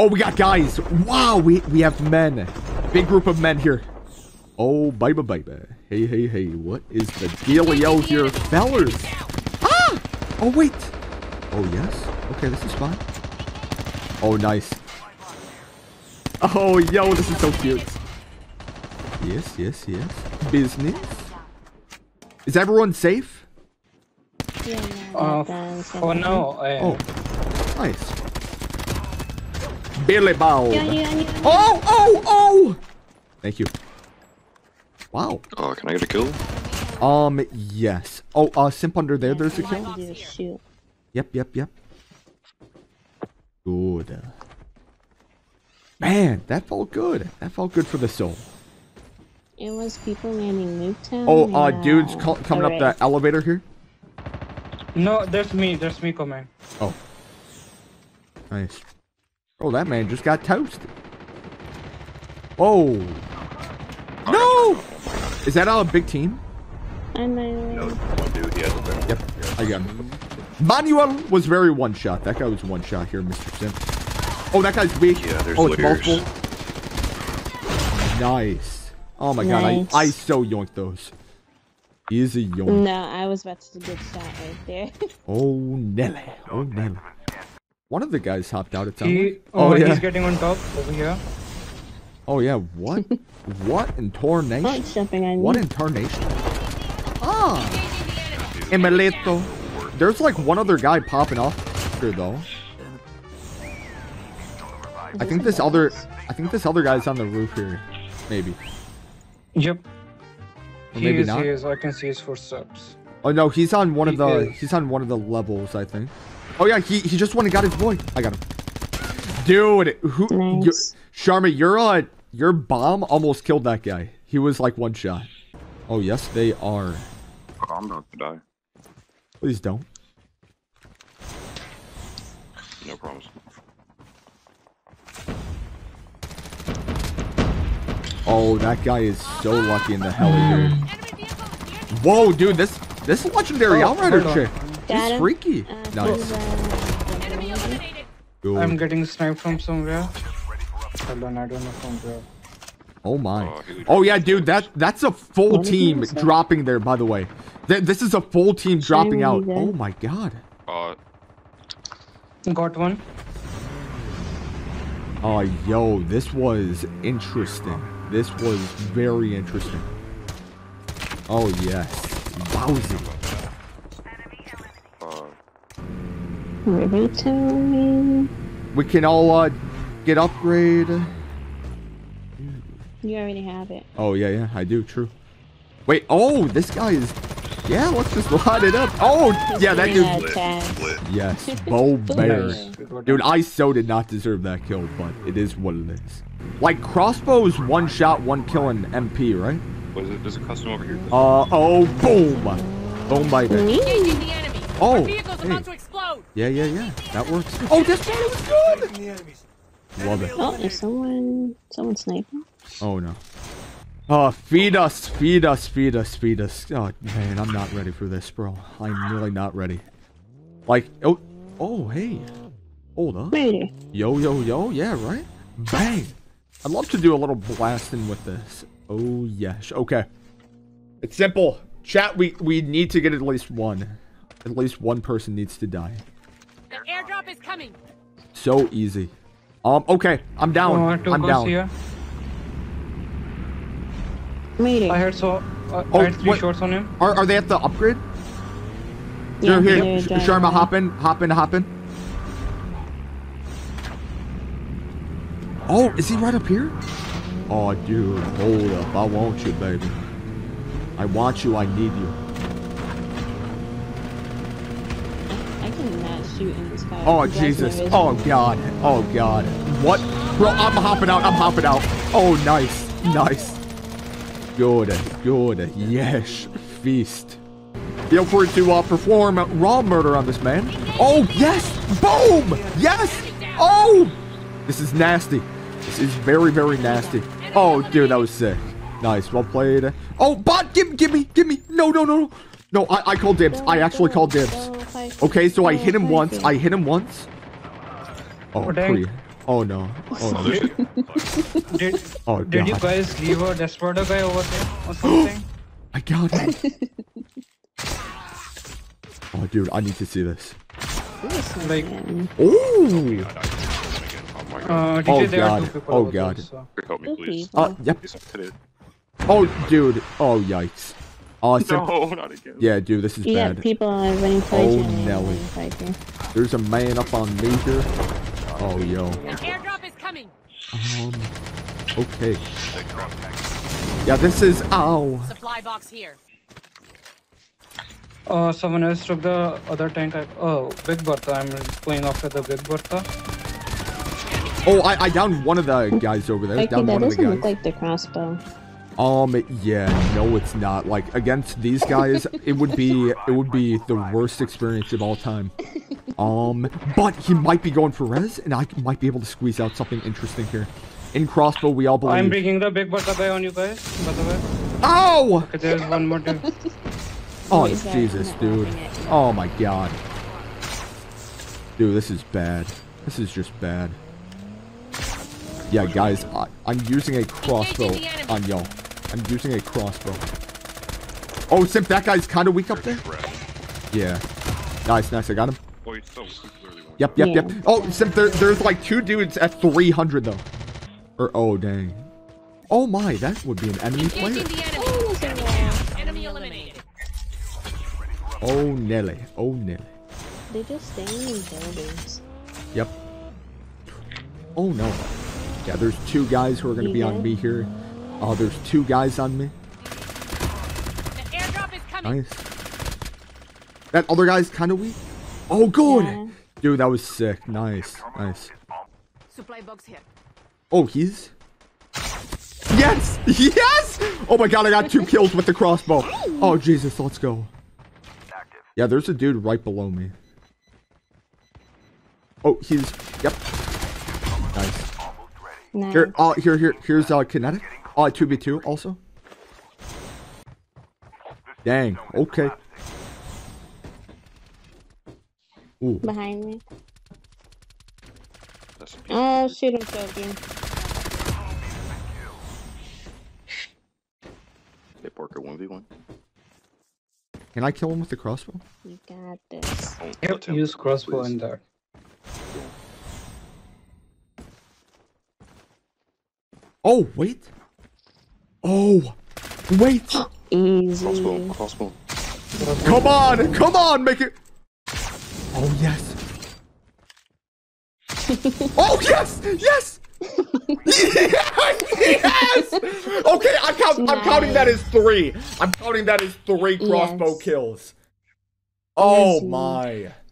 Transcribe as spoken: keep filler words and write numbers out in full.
Oh, we got guys. Wow, we, we have men. Big group of men here. Oh, baby, baby. Hey, hey, hey. What is the dealio here, fellas? Ah! Oh, wait. Oh, yes? Okay, this is fine. Oh, nice. Oh, yo, this is so cute. Yes, yes, yes. Business. Is everyone safe? Yeah, uh, oh, no. Uh, oh, nice. Billy Bow. Yeah, yeah, yeah. Oh, oh, oh! Thank you. Wow. Oh, can I get a kill? Um, yes. Oh, uh, simp under there, yeah, there's a kill. Yep, yep, yep. Good. Man, that felt good. That felt good for the soul. It was people landing Nuketown. Oh, uh, yeah. Dude's coming right up the elevator here. No, there's me. There's me coming. Oh. Nice. Oh, that man just got toasted. Oh. No! Is that all a big team? I know. No, one dude, he has a barrel. Yep, I got him. Manuel was very one shot. That guy was one shot here, Mister Simp. Oh, that guy's weak. Yeah, there's oh, it's multiple. Nice. Oh my nice. God, I, I so yoinked those. Easy yoink. No, I was about to get shot right there. Oh, Nelly. Oh, Nelly. One of the guys hopped out at time. Oh, oh yeah. He's getting on top over here. Oh yeah, what? What in tornation? What, jumping on what in tornation? Ah! Emeleto. There's like one other guy popping off here though. I think this other I think this other guy's on the roof here. Maybe. Yep. Or maybe he is, not. He is. I can see his footsteps. Oh no, he's on one he of the is. he's on one of the levels, I think. Oh yeah, he, he just went and got his boy. I got him. Dude, who nice. you, Sharma, your uh, your bomb almost killed that guy. He was like one shot. Oh yes, they are. I'm not gonna die. Please don't. No promise. Oh, that guy is so lucky in the hell here. Whoa, dude, this this legendary oh, outrider chick. He's freaky. Uh, nice. Dude. I'm getting sniped from somewhere. Hold on, I don't know from where. Oh my. Oh yeah, dude, that that's a full team dropping there, by the way. Th this is a full team dropping out. Oh my god. Uh, Got one. Oh, yo, this was interesting. This was very interesting. Oh yes. Bowsy. We can all uh, get upgrade. You already have it. Oh yeah, yeah, I do. True. Wait. Oh, this guy is. Yeah, let's just light it up. Oh, yeah, that dude. Lit, lit. Yes, Bo Bear. Dude, I so did not deserve that kill, but it is what it is. Like crossbows, one shot, one kill, and M P, right? What is it? There's a custom over here. Uh oh, boom, boom, by there. Oh, vehicles hey. About to explode. Yeah, yeah, yeah. That works. Oh, this one was good. Love it. Oh, is someone, someone sniping? Oh no. Oh, feed us, feed us, feed us, feed us. Oh man, I'm not ready for this, bro. I'm really not ready. Like, oh, oh, hey, hold up. Ready. Yo, yo, yo, yeah, right. Bang. I'd love to do a little blasting with this. Oh yes. Okay. It's simple. Chat. We we need to get at least one. At least one person needs to die. The airdrop is coming. So easy. Um. Okay, I'm down. Oh, I'm down. Here. I heard so. Uh, oh, I heard three what? Shorts on him. Are Are they at the upgrade? Yeah, they're here. They're Sharma, hop in, hop in, hop in. Oh, is he right up here? Oh, dude, hold up. I want you, baby. I want you. I need you. Oh Jesus! Oh God! Oh God! What? Bro, I'm hopping out! I'm hopping out! Oh nice, nice. Good, good. Yes, feast. Feel free to uh, perform raw murder on this man. Oh yes! Boom! Yes! Oh! This is nasty. This is very, very nasty. Oh dude, that was sick. Nice, well played. Oh bot, give, give me, give me! No, no, no, no! No, I, I called dibs. I actually called dibs. Okay, so I hit him once. I hit him once. Oh, pretty, Oh no. Oh, dude. Did, oh, did you guys leave a Desperado guy over there or something? I got it. Oh, dude, I need to see this. Like, ooh. Uh, oh there god! Are two people oh god! There, so. Help me, please. Uh, yep. Oh dude! Oh yikes! Oh, no, not again. Yeah, dude, this is you bad. Yeah, people are running towards you. Oh Nelly! There's a man up on me here. Oh yo. An airdrop is coming. Um. Okay. Yeah, this is ow. Supply box here. Oh, someone else took the other tank. I, oh, Big Bertha. I'm playing after the Big Bertha. Oh, I, I downed one of the guys over there. Okay, down that one doesn't of the guys. Look like the crossbow. Um, yeah, no, it's not. Like against these guys, it would be it would be the worst experience of all time. Um, but he might be going for res, and I might be able to squeeze out something interesting here. In crossbow, we all believe. I'm bringing the Big Bertha guy on you guys. By the way. Ow! Okay, there's one more dude. Oh Jesus, dude! Oh my God, dude, this is bad. This is just bad. Yeah, guys, I, I'm using a crossbow on y'all. I'm using a crossbow. Oh, Simp, that guy's kind of weak up there. Yeah. Nice, nice. I got him. Yep, yep, yep. Oh, Simp, there, there's like two dudes at three hundred, though. Or, oh, dang. Oh, my. That would be an enemy player. Oh, Nelly. Oh, Nelly. They're just staying in buildings. Yep. Oh, no. Yeah, there's two guys who are going to be on me here. Oh, uh, there's two guys on me. The airdrop is coming. Nice. That other guy's kind of weak. Oh, good. Yeah. Dude, that was sick. Nice. Nice. Supply box here. Oh, he's... Yes! Yes! Oh, my God. I got two kills with the crossbow. Oh, Jesus. Let's go. Yeah, there's a dude right below me. Oh, he's... Yep. Nice. Nice. Here, uh, here, here, here's uh, Kinetic. Uh, two v two also. Dang, okay. Ooh. Behind me. Oh, shoot him, Sophie. Hey, Parker, one v one. Can I kill him with the crossbow? You got this. Yep, use crossbow in there. Oh, wait. Oh, wait. Easy. Crossbow, crossbow. Come on, come on, make it. Oh, yes. Oh, yes, yes. Yes, yes. Okay, I count, nice. I'm counting that as three. I'm counting that as three crossbow yes. kills. Oh, yes, my.